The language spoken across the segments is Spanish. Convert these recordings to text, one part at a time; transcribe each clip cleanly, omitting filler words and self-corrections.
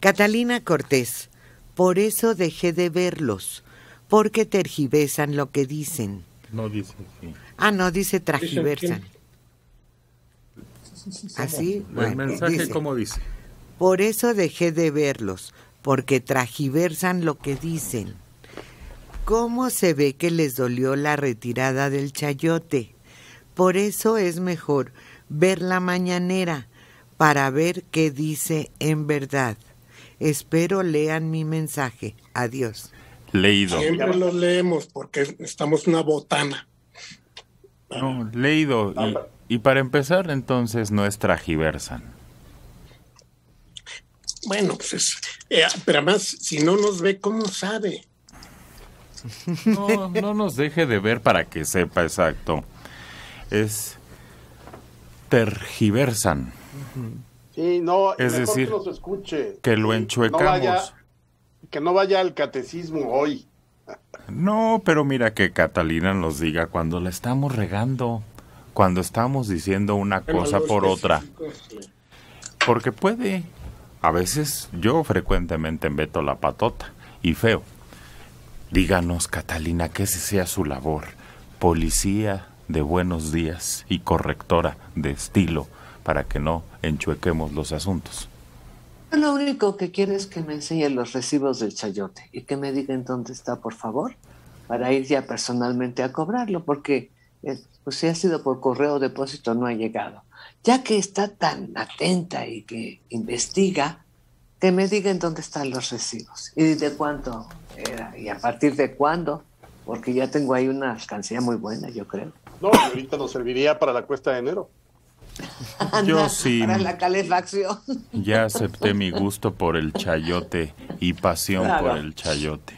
Catalina Cortés, por eso dejé de verlos, porque tergiversan lo que dicen. No dice sí. Ah, no, dice tragiversan. Así, bueno, el mensaje dice, ¿cómo dice? Por eso dejé de verlos, porque tragiversan lo que dicen. ¿Cómo se ve que les dolió la retirada del chayote? Por eso es mejor ver la mañanera, para ver qué dice en verdad. Espero lean mi mensaje. Adiós. Leído. Siempre lo leemos porque estamos una botana. No, leído. Y para empezar, entonces, no es tragiversan. Bueno, pues es... pero además, si no nos ve, ¿cómo sabe? No, no nos deje de ver para que sepa, exacto. Es tergiversan. Sí, no, es mejor decir, que los escuche. Que lo enchuecamos. Que no vaya al catecismo hoy. No, pero mira que Catalina nos diga cuando la estamos regando, cuando estamos diciendo una cosa por otra. Porque puede, a veces yo frecuentemente meto la patota y feo. Díganos, Catalina, que esa sea su labor. Policía de buenos días y correctora de estilo, para que no enchuequemos los asuntos. Lo único que quiero es que me enseñe los recibos del chayote y que me digan dónde está, por favor, para ir ya personalmente a cobrarlo, porque pues, si ha sido por correo o depósito, no ha llegado. Ya que está tan atenta y que investiga, que me digan dónde están los recibos y de cuánto era y a partir de cuándo, porque ya tengo ahí una alcancía muy buena, yo creo. No, ahorita nos serviría para la cuesta de enero. Yo sí, para la calefacción. Ya acepté mi gusto por el chayote y pasión, claro, por el chayote.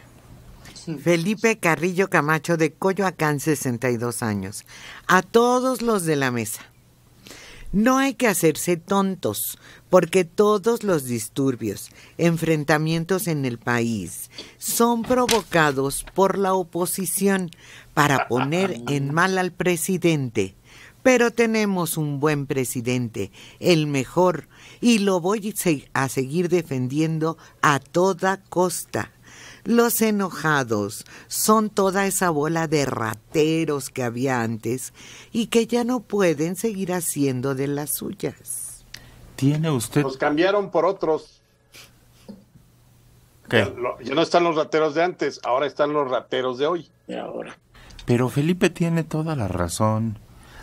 Felipe Carrillo Camacho de Coyoacán, 62 años. A todos los de la mesa. No hay que hacerse tontos, porque todos los disturbios, enfrentamientos en el país, son provocados por la oposición para poner en mal al presidente. Pero tenemos un buen presidente, el mejor, y lo voy a seguir defendiendo a toda costa. Los enojados son toda esa bola de rateros que había antes y que ya no pueden seguir haciendo de las suyas. ¿Tiene usted? Los cambiaron por otros. ¿Qué? Ya no están los rateros de antes, ahora están los rateros de hoy. De ahora. Pero Felipe tiene toda la razón.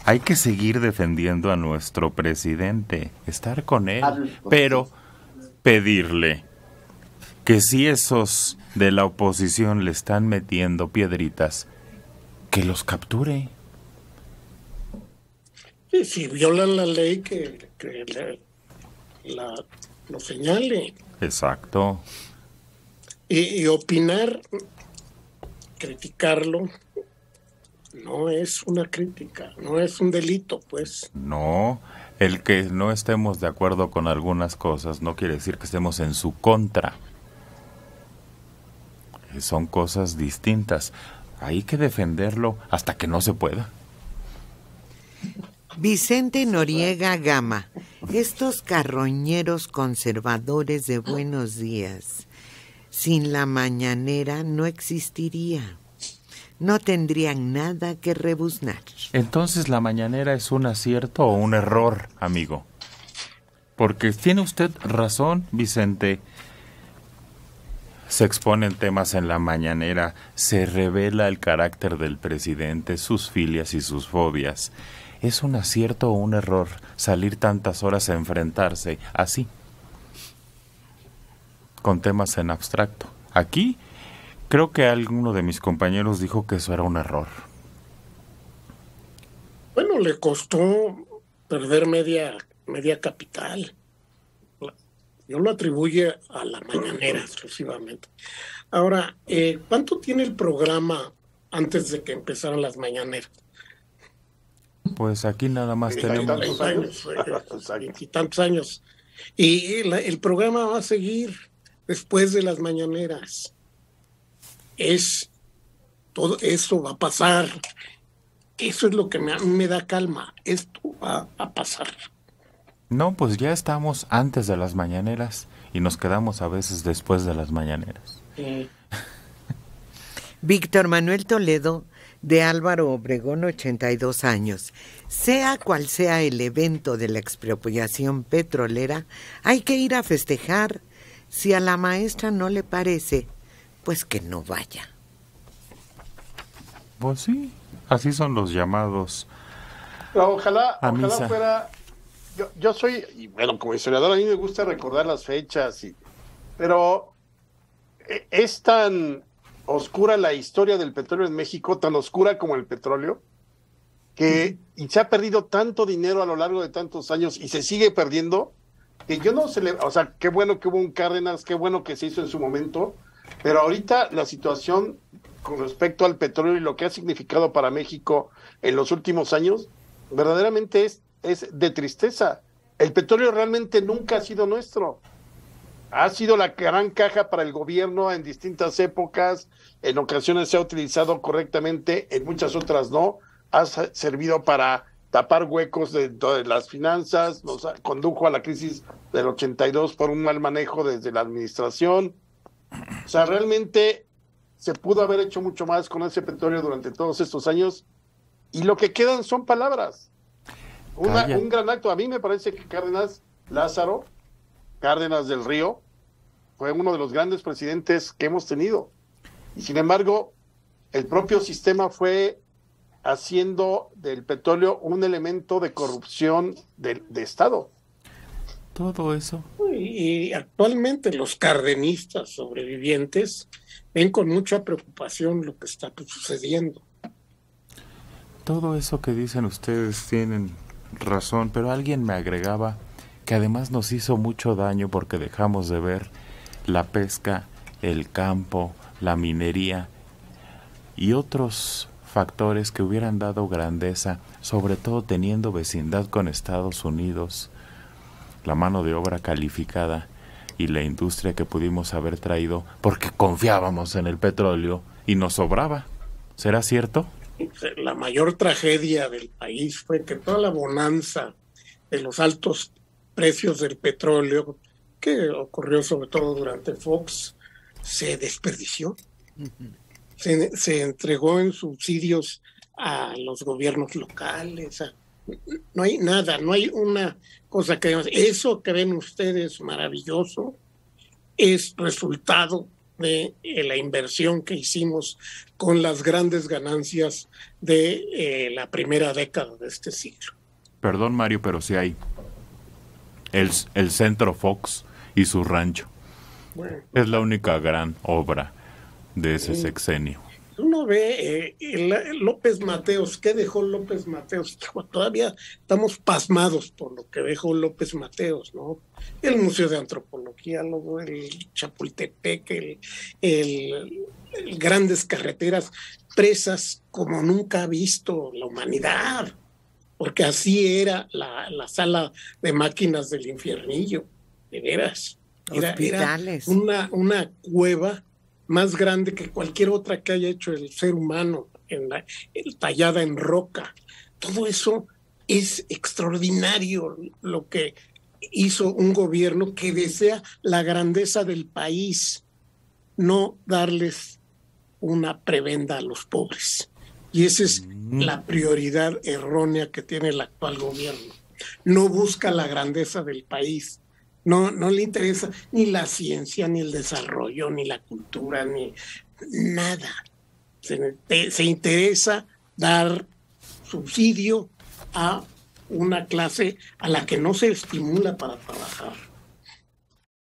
Hay que seguir defendiendo a nuestro presidente, estar con él, pero pedirle que si esos de la oposición le están metiendo piedritas, que los capture. Sí, si violan la ley, que lo señale. Exacto. Y opinar, criticarlo. No es una crítica, no es un delito, pues. No, el que no estemos de acuerdo con algunas cosas no quiere decir que estemos en su contra. Son cosas distintas. Hay que defenderlo hasta que no se pueda. Vicente Noriega Gama. Estos carroñeros conservadores de buenos días, sin la mañanera no existiría. No tendrían nada que rebuznar. Entonces, ¿la mañanera es un acierto o un error, amigo? Porque tiene usted razón, Vicente. Se exponen temas en la mañanera, se revela el carácter del presidente, sus filias y sus fobias. ¿Es un acierto o un error salir tantas horas a enfrentarse así? Con temas en abstracto. Aquí... creo que alguno de mis compañeros dijo que eso era un error. Bueno, le costó perder media capital. Yo lo atribuye a la mañanera exclusivamente. Ahora, ¿cuánto tiene el programa antes de que empezaran las mañaneras? Pues aquí nada más tenemos... veintitantos años. Y el programa va a seguir después de las mañaneras. Todo eso va a pasar. Eso es lo que me da calma. Esto va a pasar. No, pues ya estamos antes de las mañaneras y nos quedamos a veces después de las mañaneras. Víctor Manuel Toledo, de Álvaro Obregón, 82 años. Sea cual sea el evento de la expropiación petrolera, hay que ir a festejar. Si a la maestra no le parece, pues que no vaya. Pues sí, así son los llamados. Ojalá fuera... Yo soy, y bueno, como historiador a mí me gusta recordar las fechas, pero es tan oscura la historia del petróleo en México, tan oscura como el petróleo, que y se ha perdido tanto dinero a lo largo de tantos años y se sigue perdiendo, que yo no celebro. O sea, qué bueno que hubo un Cárdenas, qué bueno que se hizo en su momento, pero ahorita la situación con respecto al petróleo y lo que ha significado para México en los últimos años, verdaderamente es de tristeza. El petróleo realmente nunca ha sido nuestro. Ha sido la gran caja para el gobierno en distintas épocas, en ocasiones se ha utilizado correctamente, en muchas otras no. Ha servido para tapar huecos de las finanzas, nos condujo a la crisis del 82 por un mal manejo desde la administración. O sea, realmente se pudo haber hecho mucho más con ese petróleo durante todos estos años, y lo que quedan son palabras. Un gran acto. A mí me parece que Lázaro Cárdenas del Río fue uno de los grandes presidentes que hemos tenido, y sin embargo el propio sistema fue haciendo del petróleo un elemento de corrupción de Estado. Todo eso. Y actualmente los cardenistas sobrevivientes ven con mucha preocupación lo que está sucediendo. Todo eso que dicen ustedes tienen razón, pero alguien me agregaba que además nos hizo mucho daño porque dejamos de ver la pesca, el campo, la minería y otros factores que hubieran dado grandeza, sobre todo teniendo vecindad con Estados Unidos, la mano de obra calificada y la industria que pudimos haber traído porque confiábamos en el petróleo y nos sobraba. ¿Será cierto? La mayor tragedia del país fue que toda la bonanza de los altos precios del petróleo, que ocurrió sobre todo durante Fox, se desperdició. Se entregó en subsidios a los gobiernos locales. No hay nada, no hay una cosa que... Eso que ven ustedes maravilloso es resultado de la inversión que hicimos con las grandes ganancias de la primera década de este siglo. Perdón, Mario, pero sí hay el Centro Fox y su rancho. Bueno, es la única gran obra de ese sexenio. Uno ve López Mateos. ¿Qué dejó López Mateos? Todavía estamos pasmados por lo que dejó López Mateos, ¿no? El Museo de Antropología, luego el Chapultepec, el grandes carreteras, presas como nunca ha visto la humanidad, porque así era la sala de máquinas del infiernillo, de veras. Era una cueva más grande que cualquier otra que haya hecho el ser humano, tallada en roca. Todo eso es extraordinario lo que hizo un gobierno que desea la grandeza del país, no darles una prebenda a los pobres. Y esa es la prioridad errónea que tiene el actual gobierno. No busca la grandeza del país. No le interesa ni la ciencia, ni el desarrollo, ni la cultura, ni nada. Se interesa dar subsidio a una clase a la que no se estimula para trabajar.